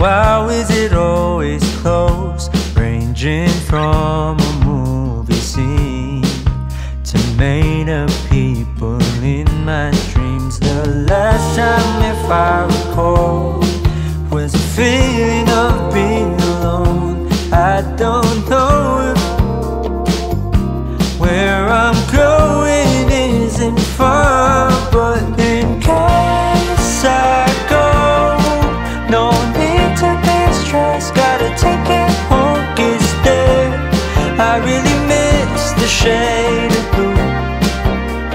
Wow, is it always close? Ranging from a movie scene to made up people in my dreams. The last time, if I recall, was a feeling of being alone. I don't know if where I'm going isn't far, but in case I go, no need to be stressed, gotta take it, won't get there. I really miss the shade of blue.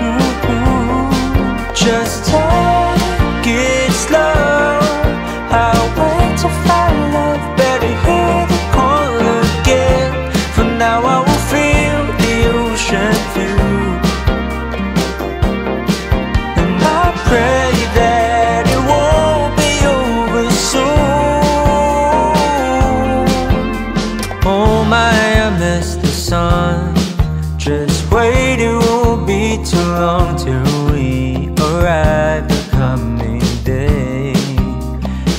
Ooh, ooh. Just take it slow, I'll wait to find love, better hear the call again. For now I will feel the ocean view, and I pray that it won't be over soon. Oh my, I miss the sun. Just wait, it won't be too long till we arrive the coming day.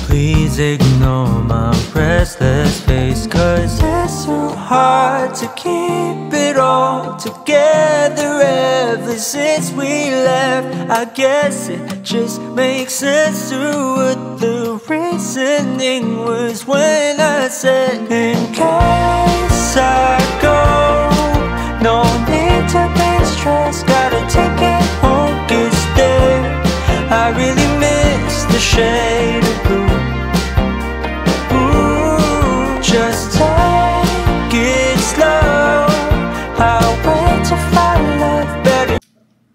Please ignore my restless face, cause it's so hard to keep it all together. Ever since we left, I guess it just makes sense to what the reasoning was when I said, in case I go, no need to be stressed, gotta take it, won't get there. I really miss the shade of blue. Just take it slow, I'll wait to find love better.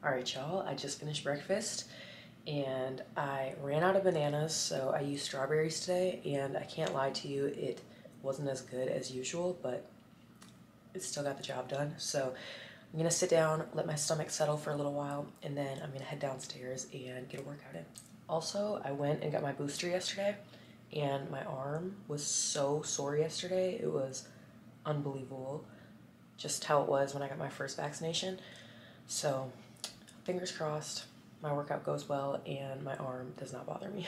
Alright y'all, I just finished breakfast and I ran out of bananas, so I used strawberries today, and I can't lie to you, it wasn't as good as usual, but it still got the job done. So I'm gonna sit down, let my stomach settle for a little while, and then I'm gonna head downstairs and get a workout in. Also, I went and got my booster yesterday, and my arm was so sore yesterday. It was unbelievable, just how it was when I got my first vaccination. So fingers crossed my workout goes well and my arm does not bother me.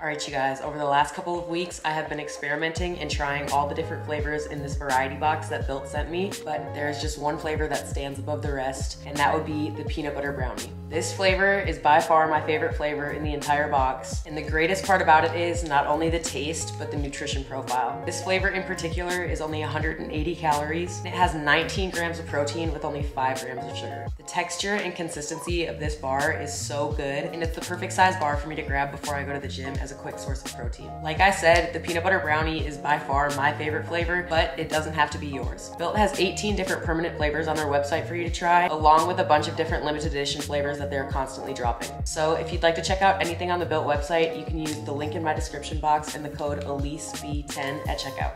All right, you guys, over the last couple of weeks, I have been experimenting and trying all the different flavors in this variety box that Built sent me, but there's just one flavor that stands above the rest, and that would be the peanut butter brownie. This flavor is by far my favorite flavor in the entire box, and the greatest part about it is not only the taste, but the nutrition profile. This flavor in particular is only 180 calories, and it has 19 grams of protein with only 5 grams of sugar. The texture and consistency of this bar is so good, and it's the perfect size bar for me to grab before I go to the gym as a quick source of protein. Like I said, the peanut butter brownie is by far my favorite flavor, but it doesn't have to be yours. Built has 18 different permanent flavors on their website for you to try, along with a bunch of different limited edition flavors that they're constantly dropping. So if you'd like to check out anything on the Built website, you can use the link in my description box and the code ELYSEB10 at checkout.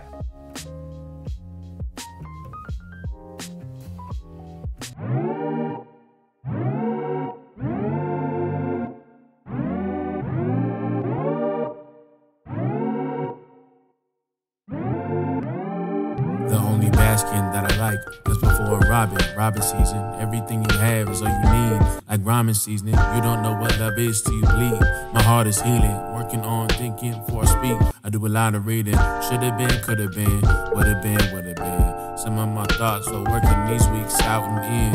The only baskin that I like was before Robin season. Everything you have is all you need, like ramen seasoning. You don't know what love is till you bleed. My heart is healing, working on thinking before I speak. I do a lot of reading. Should have been, could have been, would have been, would have been. Some of my thoughts were working these weeks out and in.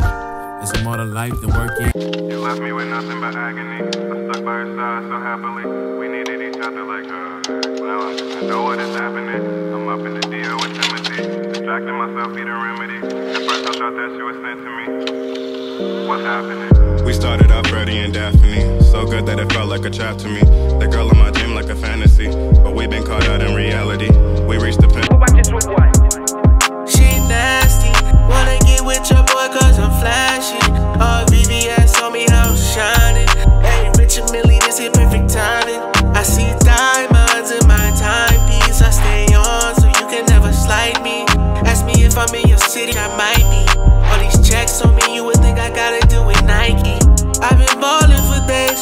It's a more to life than working. You left me with nothing but agony. I stuck by your side so happily. We needed each other like well, I know what is happening. I'm up in the deal with Timothy. Distracting myself, need a remedy. At first I thought that she was sent to me. What's happening? We started out Freddie and Daphne, so good that it felt like a trap to me. The girl in my dream like a fantasy, but we've been caught out in reality. We reached the pen. Watch this with one. She nasty, wanna get with your boy cause I'm flashy. All VVS told me how I'm shining. Hey, Rich and Millie, this is perfect timing. I see diamonds in my timepiece. I stay on so you can never slide me. If I'm in your city, I might be. All these checks on me, you would think I gotta do with Nike. I've been ballin' for days,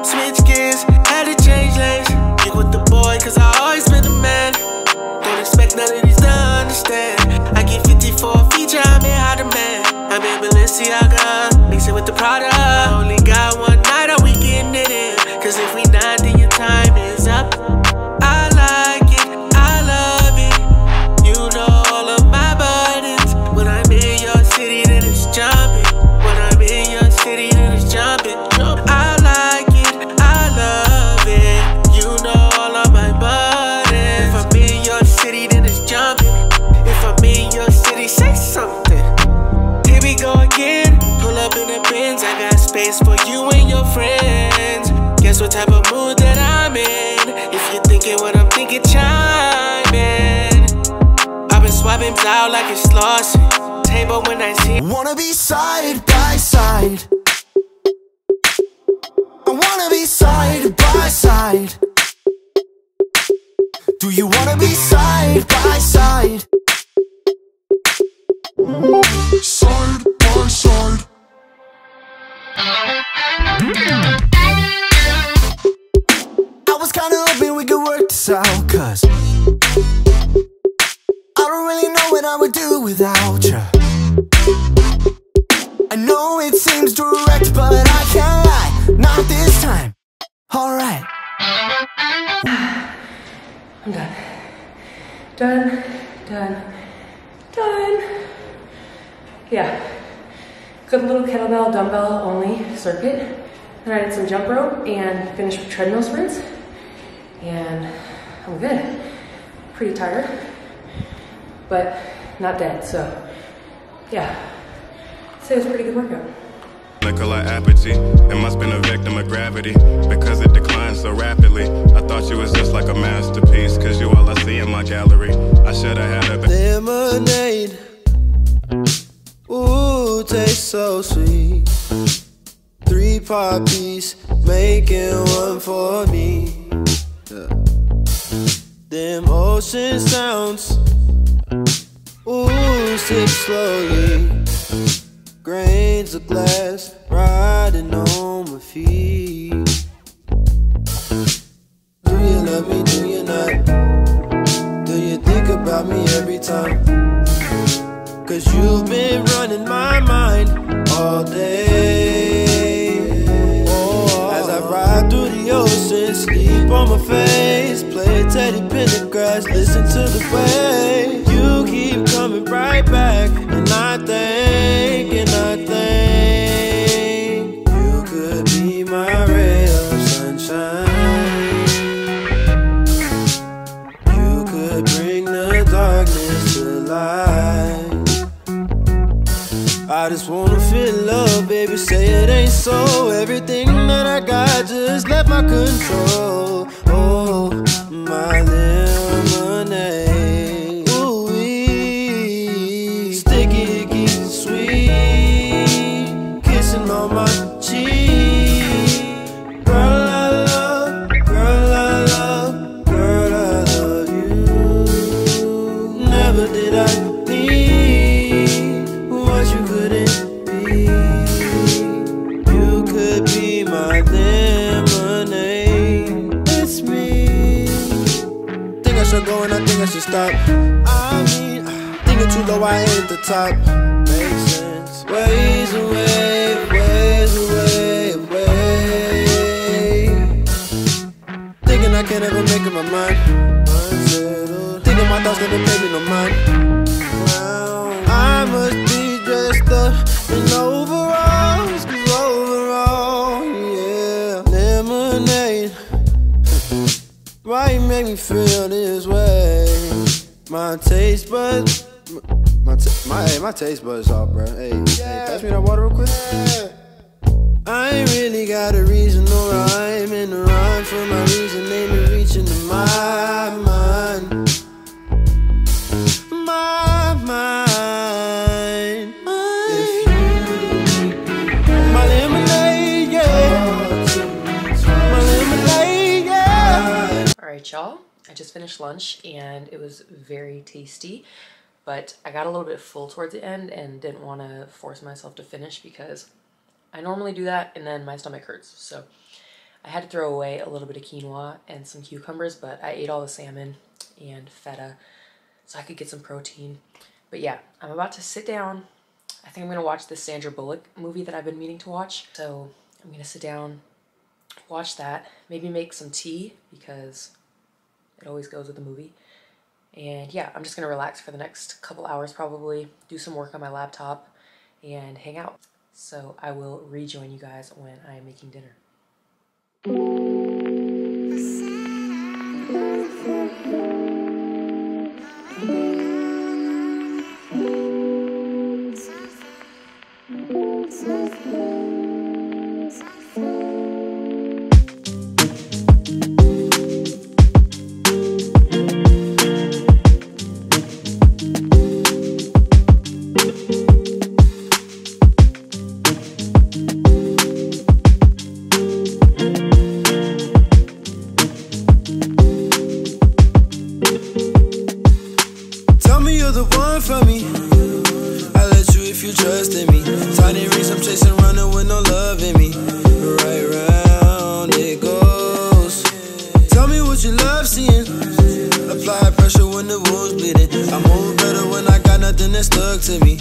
switch gears, had to change lanes. Get with the boy, cause I always been a man. Don't expect none of these done. space for you and your friends. Guess what type of mood that I'm in. If you're thinking what I'm thinking, chime in. I've been swapping out like it's lost. Table when I see. Wanna be side by side. I wanna be side by side. Do you wanna be side by side? Side by side. I was kinda hoping we could work this out, 'cause I don't really know what I would do without ya. I know it seems direct, but I can't lie, not this time. Alright. I'm done. Done, done, done. Yeah. Got a little kettlebell, dumbbell only circuit. Then I did some jump rope and finished with treadmill sprints. And I'm good. Pretty tired, but not dead. So, yeah. I'd say it was a pretty good workout. Nicolai Apogee, and must been a victim of gravity because it declined so rapidly. I thought you was just like a masterpiece, 'cause you all I see in my gallery. I should have had a lemonade. Ooh, tastes so sweet. 3-part piece, making one for me. Them ocean sounds. Ooh, sip slowly. Grains of glass riding on my feet. Do you love me? Do you not? Do you think about me every time? 'Cause you've been running my mind all day. Oh, as I ride through the ocean, sleep on my face, play teddy pendergrass, listen to the waves. You keep coming right back, and I think. And I think you could be my ray of sunshine. You could bring the darkness to light. I just wanna feel love, baby, say it ain't so. Everything that I got just left my control. Oh, my lemonade. Stop. I mean, thinking too low, I ain't at the top. Makes sense. Ways away, ways away, away. Thinking I can't ever make up my mind. Thinking my thoughts never made me no mind. I must be dressed up in overalls, 'cause overall, yeah. Lemonade, why you make me feel this way? My taste buds, my taste buds off, bruh. Hey, yeah. Hey, pass me that water real quick. Yeah. I ain't really got a reason or rhyme, and the rhyme for my reason ain't been reaching to my mind. My mind. My lemonade, yeah. My lemonade, yeah. All right, y'all. I just finished lunch and it was very tasty, but I got a little bit full towards the end and didn't want to force myself to finish because I normally do that and then my stomach hurts. So I had to throw away a little bit of quinoa and some cucumbers, but I ate all the salmon and feta so I could get some protein. But yeah, I'm about to sit down. I think I'm going to watch this Sandra Bullock movie that I've been meaning to watch. So I'm going to sit down, watch that, maybe make some tea because it always goes with the movie. And yeah, I'm just gonna relax for the next couple hours probably, do some work on my laptop, and hang out. So I will rejoin you guys when I am making dinner. that stuck to me.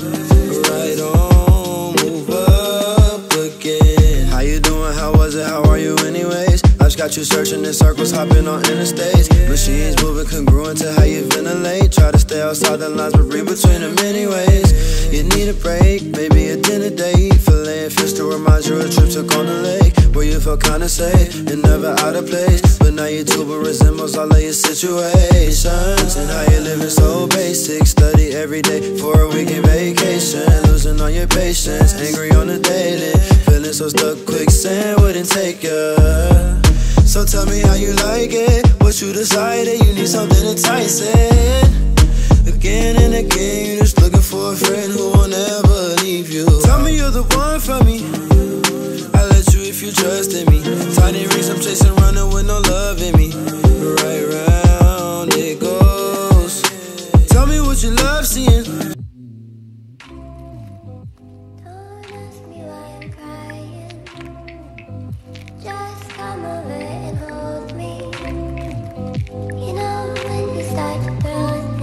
Right on, move up again. How you doing? How was it? How are you anyways? Life's got you searching in circles, hopping on interstates. Machines moving congruent to how you ventilate. Try to stay outside the lines, but read between them anyways. You need a break, maybe a dinner date. Fillet fish to remind you of trips to Corner Lake, where you felt kinda safe and never out of place. But now you tuber resembles all of your situations. And how you living so basic. Study every day for a weekend vacation. Losing all your patience, angry on the daily. Feeling so stuck, quicksand wouldn't take ya. So tell me how you like it, what you decided. You need something enticing. Again and again, you're just looking for a friend who won't ever leave you. Tell me you're the one for me. If you trust in me, tiny rings I'm chasing, running with no love in me. Right round it goes. Tell me what you love seeing. Don't ask me why I'm crying. Just come over and hold me. You know when you start to burn,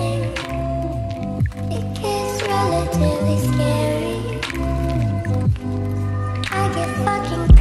it gets relatively scary. I get fucking